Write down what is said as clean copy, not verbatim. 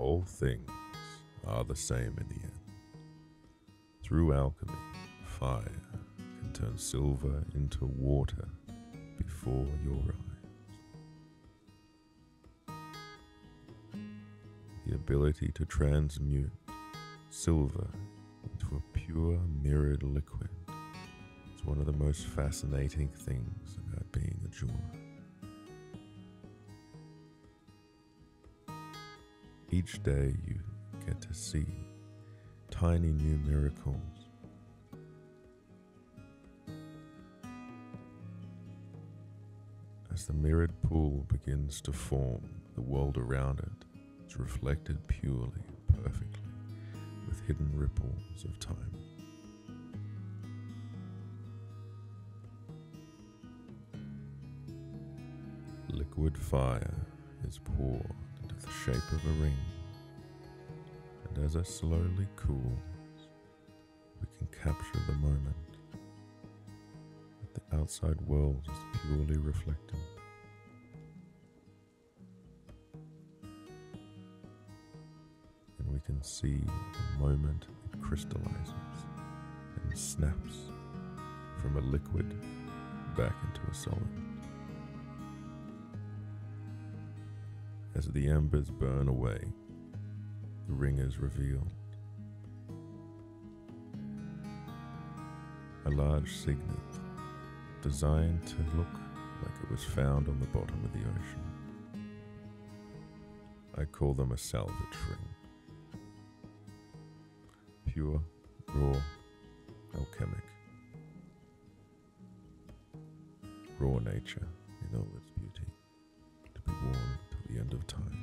all things are the same in the end. Through alchemy, fire can turn silver into water before your eyes. The ability to transmute silver into a pure mirrored liquid is one of the most fascinating things about being a jeweler. Each day you get to see tiny new miracles. As the mirrored pool begins to form, the world around it is reflected purely and perfectly with hidden ripples of time. Liquid fire is poured into the shape of a ring, and as it slowly cools, we can capture the moment. The outside world is purely reflected. And we can see the moment it crystallizes and snaps from a liquid back into a solid. As the embers burn away, the ring is revealed. A large signet, designed to look like it was found on the bottom of the ocean. I call them a salvage ring. Pure, raw, alchemic. Raw nature in all its beauty, to be worn till the end of time.